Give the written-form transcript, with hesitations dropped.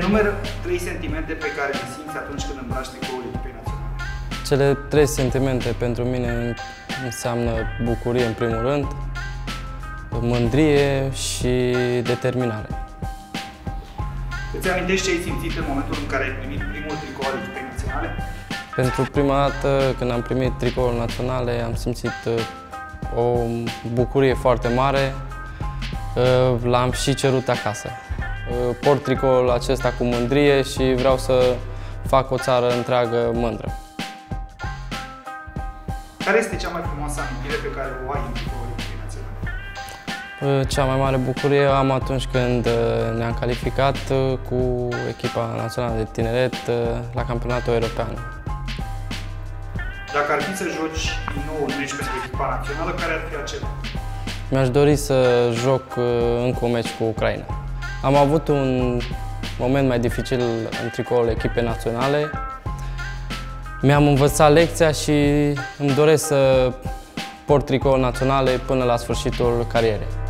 Enumeră 3 sentimente pe care le simți atunci când îmbraci tricoul echipei naționale. Cele 3 sentimente pentru mine înseamnă bucurie în primul rând, mândrie și determinare. Îți amintești ce ai simțit în momentul în care ai primit primul tricou al echipei naționale? Pentru prima dată, când am primit tricoul naționale, am simțit o bucurie foarte mare. L-am și cerut acasă. Port tricoul acesta cu mândrie și vreau să fac o țară întreagă mândră. Care este cea mai frumoasă amintire pe care o ai în tricoul echipei naționale? Cea mai mare bucurie am atunci când ne-am calificat cu echipa națională de tineret la campionatul european. Dacă ar fi să joci din nou un meci pentru echipa națională, care ar fi acela? Mi-aș dori să joc încă un meci cu Ucraina. Am avut un moment mai dificil în tricoul echipei naționale. Mi-am învățat lecția și îmi doresc să port tricoul naționale până la sfârșitul carierei.